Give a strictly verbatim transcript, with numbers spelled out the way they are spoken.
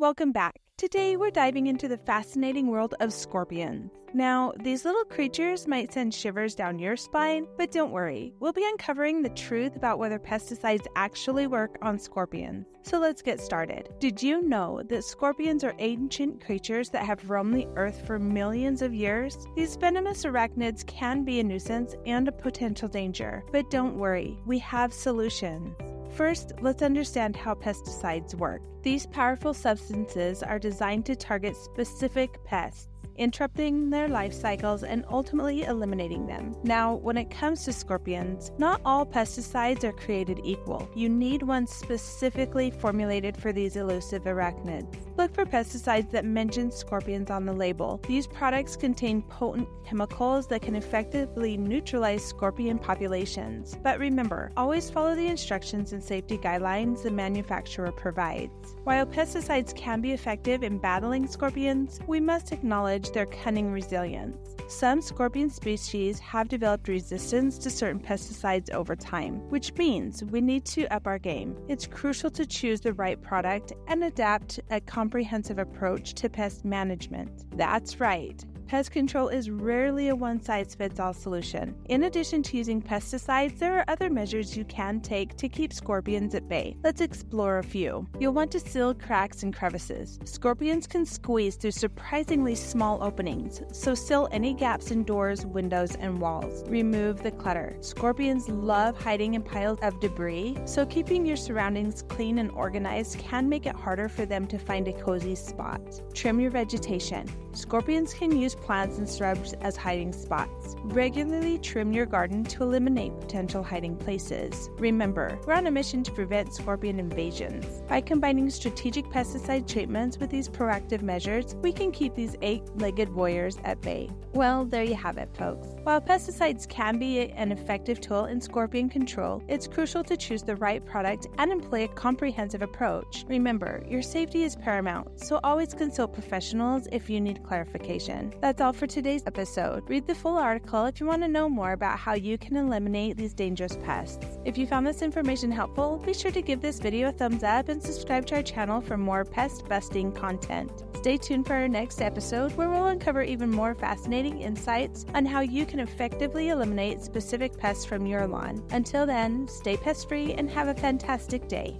Welcome back. Today we're diving into the fascinating world of scorpions. Now, these little creatures might send shivers down your spine, but don't worry. We'll be uncovering the truth about whether pesticides actually work on scorpions. So let's get started. Did you know that scorpions are ancient creatures that have roamed the earth for millions of years? These venomous arachnids can be a nuisance and a potential danger, but don't worry, we have solutions. First, let's understand how pesticides work. These powerful substances are designed to target specific pests, interrupting their life cycles and ultimately eliminating them. Now, when it comes to scorpions, not all pesticides are created equal. You need one specifically formulated for these elusive arachnids. Look for pesticides that mention scorpions on the label. These products contain potent chemicals that can effectively neutralize scorpion populations. But remember, always follow the instructions and safety guidelines the manufacturer provides. While pesticides can be effective in battling scorpions, we must acknowledge their cunning resilience. Some scorpion species have developed resistance to certain pesticides over time, which means we need to up our game. It's crucial to choose the right product and adapt a comprehensive approach to pest management. That's right. Pest control is rarely a one-size-fits-all solution. In addition to using pesticides, there are other measures you can take to keep scorpions at bay. Let's explore a few. You'll want to seal cracks and crevices. Scorpions can squeeze through surprisingly small openings, so seal any gaps in doors, windows, and walls. Remove the clutter. Scorpions love hiding in piles of debris, so keeping your surroundings clean and organized can make it harder for them to find a cozy spot. Trim your vegetation. Scorpions can use plants and shrubs as hiding spots. Regularly trim your garden to eliminate potential hiding places. Remember, we're on a mission to prevent scorpion invasions. By combining strategic pesticide treatments with these proactive measures, we can keep these eight-legged warriors at bay. Well, there you have it, folks. While pesticides can be an effective tool in scorpion control, it's crucial to choose the right product and employ a comprehensive approach. Remember, your safety is paramount, so always consult professionals if you need clarification. That's all for today's episode. Read the full article if you want to know more about how you can eliminate these dangerous pests. If you found this information helpful, be sure to give this video a thumbs up and subscribe to our channel for more pest-busting content. Stay tuned for our next episode, where we'll uncover even more fascinating insights on how you can effectively eliminate specific pests from your lawn. Until then, stay pest-free and have a fantastic day.